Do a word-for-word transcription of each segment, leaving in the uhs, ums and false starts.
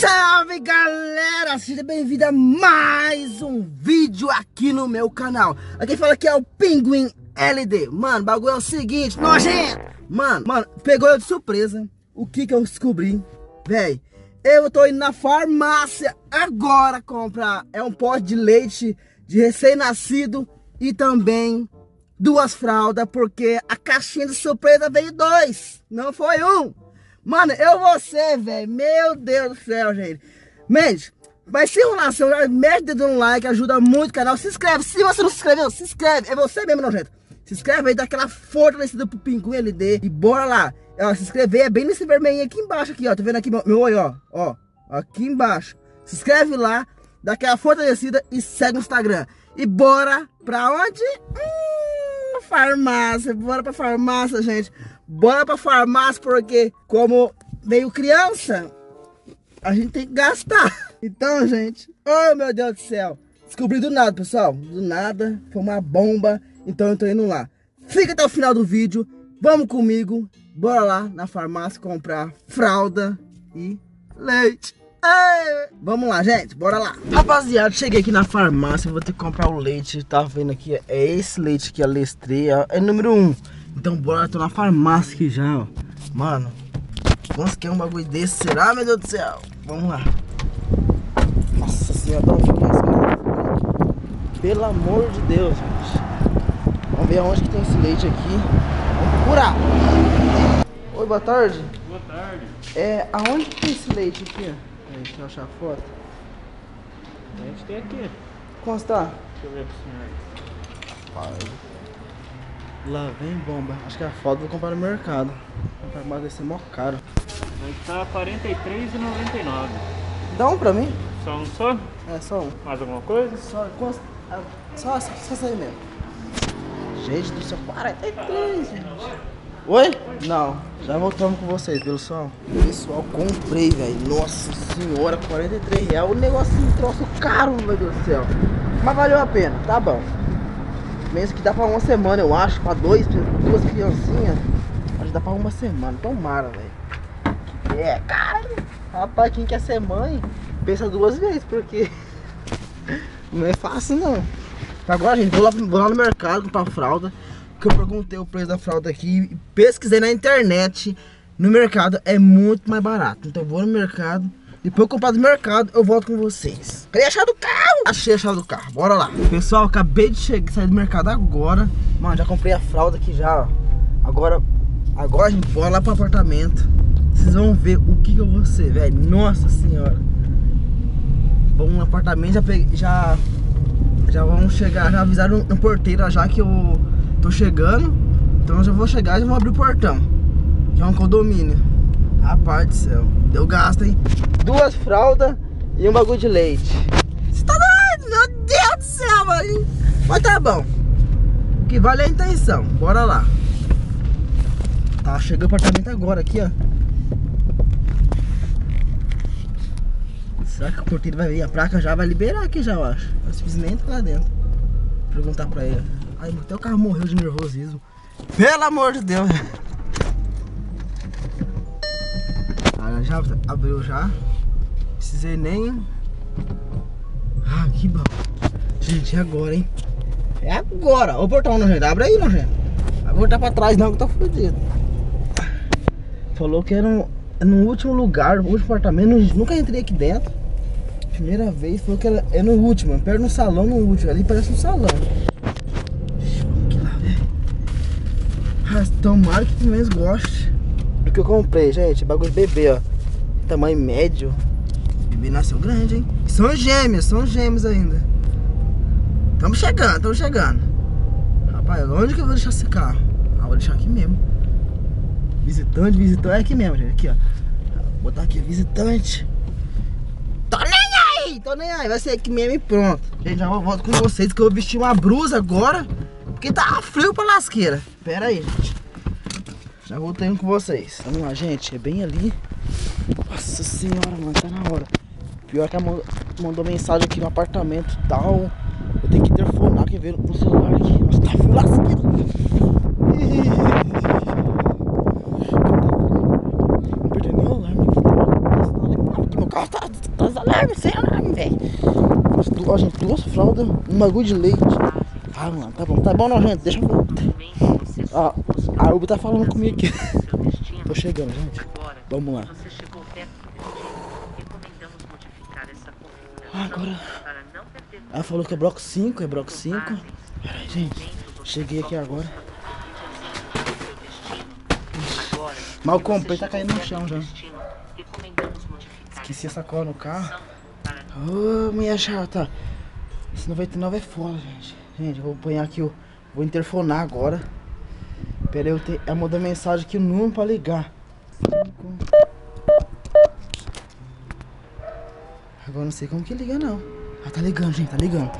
Salve galera, seja bem-vindo a mais um vídeo aqui no meu canal. Aqui fala que é o Pinguim L D. Mano, o bagulho é o seguinte, nojento. Mano, mano, pegou eu de surpresa. O que que eu descobri? Véi, eu tô indo na farmácia agora comprar. É um pote de leite de recém-nascido e também duas fraldas, porque a caixinha de surpresa veio dois, não foi um. Mano, eu vou ser, velho. Meu Deus do céu, gente. Mente, vai ser uma relação. Mete o dedo no like, ajuda muito o canal. Se inscreve. Se você não se inscreveu, se inscreve. É você mesmo, não, gente. Se inscreve aí, dá aquela fortalecida pro Pinguim L D. E bora lá. Ó, se inscrever é bem nesse vermelhinho aqui embaixo, aqui, ó. Tá vendo aqui meu, meu olho, ó. Ó, aqui embaixo. Se inscreve lá, dá aquela fortalecida e segue no Instagram. E bora pra onde? Hum, farmácia. Bora pra farmácia, gente. Bora pra farmácia, porque como veio criança, a gente tem que gastar. Então, gente, oh meu Deus do céu, descobri do nada, pessoal. Do nada, foi uma bomba, então eu tô indo lá. Fica até o final do vídeo, vamos comigo. Bora lá na farmácia comprar fralda e leite. Ei, vamos lá, gente, bora lá. Rapaziada, cheguei aqui na farmácia, vou ter que comprar o leite. Tá vendo aqui, é esse leite aqui, a Lestrê, é número um. Então bora, tô na farmácia aqui já, ó. Mano, vamos que é um bagulho desse, será, meu Deus do céu? Vamos lá. Nossa senhora, tá muito mais caro. Pelo amor de Deus, gente. Vamos ver aonde que tem esse leite aqui. Vamos procurar. Oi, boa tarde. Boa tarde. É, aonde que tem esse leite aqui? Peraí, deixa eu achar a foto. A gente tem aqui. Constar. Deixa eu ver pro senhor. Pai. Lá vem bomba. Acho que a foto vou comprar no mercado. A farmácia vai ser mó caro. Vai estar quarenta e três reais e noventa e nove centavos. Dá um pra mim? Só um só? É, só um. Mais alguma coisa? Só, só, só, só sair mesmo. Gente do céu, quarenta e três, gente. Oi? Não, já voltamos com vocês, pelo som. Pessoal, comprei, velho. Nossa senhora, quarenta e três reais. O negócio é um troço caro, meu Deus do céu. Mas valeu a pena, tá bom. Mesmo que dá pra uma semana, eu acho, pra dois, duas criancinhas. Acho que dá pra uma semana, tomara, velho. Que é, cara. Rapaz, quem quer ser mãe, pensa duas vezes, porque não é fácil, não. Agora, gente, vou lá, vou lá no mercado comprar fralda, que eu perguntei o preço da fralda aqui e pesquisei na internet. No mercado é muito mais barato, então eu vou no mercado. Depois eu comprar do mercado, eu volto com vocês. Cadê a chave do carro? Achei a chave do carro, bora lá. Pessoal, acabei de chegar, sair do mercado agora. Mano, já comprei a fralda aqui já, ó. Agora, agora a gente bora lá pro apartamento. Vocês vão ver o que que eu vou ser, velho. Nossa senhora. Vamos no apartamento, já peguei, já... Já vamos chegar, já avisaram no, no porteiro já que eu tô chegando. Então eu já vou chegar e já vou abrir o portão. Que é um condomínio. Rapaz do céu, deu gasto, hein? Duas fraldas e um bagulho de leite. Você tá doido? Meu Deus do céu, mano. Mas tá bom. O que vale é a intenção. Bora lá. Tá, chegou o apartamento agora aqui, ó. Será que o porteiro vai ver a placa já? Vai liberar aqui já, eu acho. Eu simplesmente entro lá dentro. Vou perguntar pra ele. Ai, até o carro morreu de nervosismo. Pelo amor de Deus. Já abriu já. Precisei nem. Ah, que bom. Gente, é agora, hein? É agora. Ô portão, não, gente. Abre aí, não, gente. Vai voltar pra trás, não, que tá fodido. Falou que era no, no último lugar, no último apartamento. Nunca entrei aqui dentro. Primeira vez. Falou que era, é no último. Perto no salão, no último. Ali parece um salão. Vamos aqui lá, velho. Ah, tomara que pelo menos goste do que eu comprei, gente. Bagulho de bebê, ó. Tamanho médio. O bebê nasceu grande, hein? São gêmeos, são gêmeos ainda. Estamos chegando, estamos chegando. Rapaz, onde que eu vou deixar esse carro? Ah, vou deixar aqui mesmo. Visitante, visitante. É aqui mesmo, gente. Aqui, ó. Vou botar aqui, visitante. Tô nem aí, tô nem aí. Vai ser aqui mesmo e pronto. Gente, já volto com vocês que eu vou vestir uma blusa agora. Porque tá frio pra lasqueira. Pera aí, gente. Já voltei com vocês. Vamos lá, gente. É bem ali. Nossa senhora, mano, tá na hora. Pior que ela mandou mensagem aqui no apartamento e tal. Eu tenho que telefonar que veio no celular aqui. Nossa, tá frio lasqueiro. Não perdi nem o alarme. carro tá, tá leve, sem alarme, velho. Ó, gente, duas fraldas, um bagulho de leite. Ah, mano, tá bom, tá bom não, gente, deixa eu ver. Ó, a Uber tá falando comigo aqui. Tô chegando, gente. Vamos lá. Ah, agora... Ela falou que é bloco cinco, é bloco cinco. Peraí, gente. Cheguei aqui agora. Mal comprei, tá caindo no chão já. Esqueci a sacola no carro. Ô, oh, minha chata. Esse noventa e nove é foda, gente. Gente, eu vou apanhar aqui, eu vou interfonar agora. Pera aí, eu te... ela mandou mensagem aqui, o número pra ligar. Agora não sei como que liga, não. Ah, tá ligando, gente, tá ligando.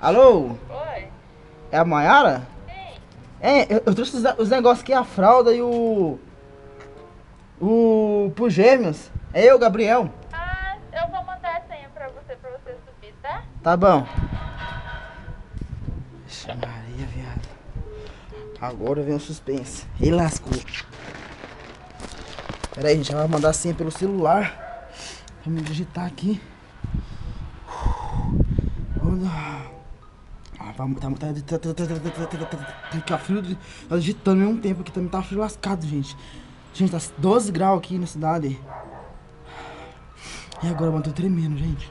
Alô? Oi. É a Mayara? Sim. É, eu, eu trouxe os, os negócios aqui, a fralda e o... O... Pro gêmeos. É eu, Gabriel. Ah, eu vou mandar a senha pra você, pra você subir, tá? Tá bom. Vixe Maria, viado. Agora vem o suspense. E lascou. Pera aí, gente, ela vai mandar a senha pelo celular. Vamos digitar aqui. Olha... Tá frio, tá digitando ao mesmo tempo aqui, também tá frio lascado, gente. Gente, tá doze graus aqui na cidade. E agora, mano, tô tremendo, gente.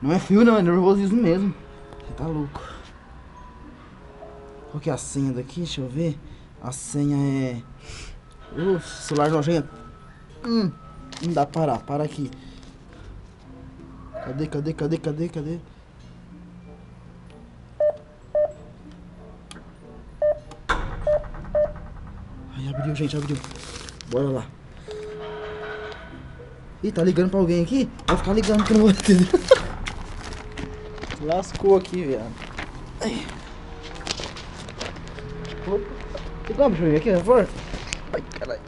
Não é frio não, é nervosismo mesmo. Você tá louco. Qual que é a senha daqui? Deixa eu ver. A senha é... Uh, celular nojento. Hum, não dá pra parar, para aqui. Cadê, cadê, cadê, cadê, cadê? Abriu, gente, abriu. Bora lá. Ih, tá ligando pra alguém aqui? Vai ficar ligando que eu não vou atender. Lascou aqui, viado. Opa. Você dá pra ver aqui, por favor? Ai, caralho.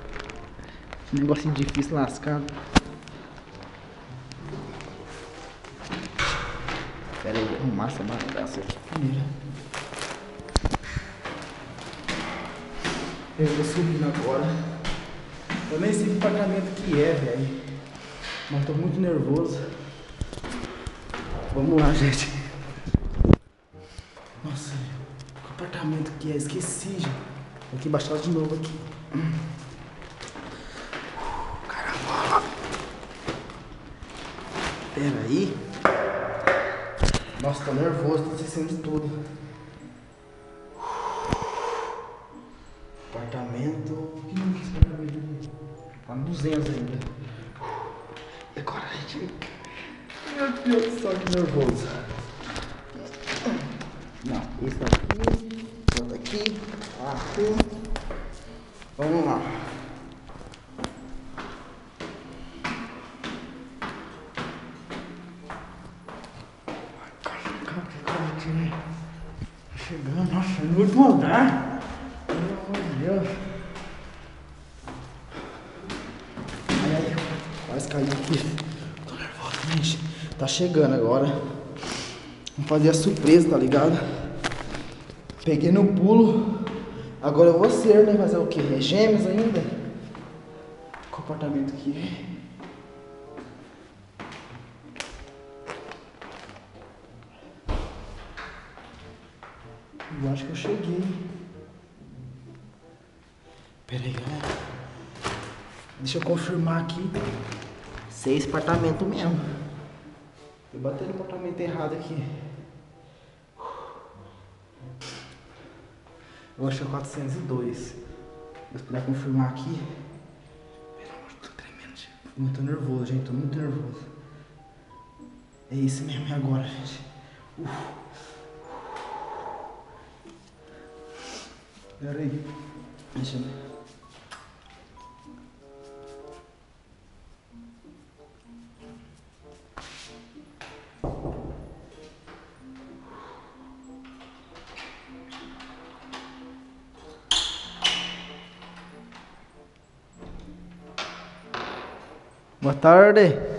Negocinho difícil, lascado. Pera aí, arrumar essa bagaça aqui primeiro. Eu tô subindo agora. Eu nem sei que pagamento que é, velho. Mas tô muito nervoso. Vamos lá, gente. Nossa, que apartamento que é? Esqueci, gente. Vou aqui baixar de novo aqui. Caramba. Pera aí. Nossa, tô nervoso, tô esquecendo de tudo. Apartamento. Que não quis apartamento? Tá duzentos ainda. E agora, gente? Meu Deus do céu, que nervoso. Não, isso aqui. Isso aqui. Aqui. Vamos lá. Caramba, cara, que cara aqui, né? Tá chegando, nossa, no último andar. Meu Deus. Ai, ai, quase caí aqui. Tô nervosa, gente. Tá chegando agora. Vamos fazer a surpresa, tá ligado? Peguei no pulo. Agora eu vou ser, né? Fazer o quê? É gêmeos ainda? Qual apartamento que é? Eu acho que eu cheguei. Pera aí, galera. Deixa eu confirmar aqui. Seis apartamentos mesmo. Eu bati no apartamento errado aqui. Eu acho que é quatrocentos e dois. Vou esperar confirmar aqui. Pera, eu tô tremendo, gente. Muito nervoso, gente. Tô muito nervoso. É isso mesmo, é agora, gente. Uf. Pera aí. Deixa eu ver. Boa tarde.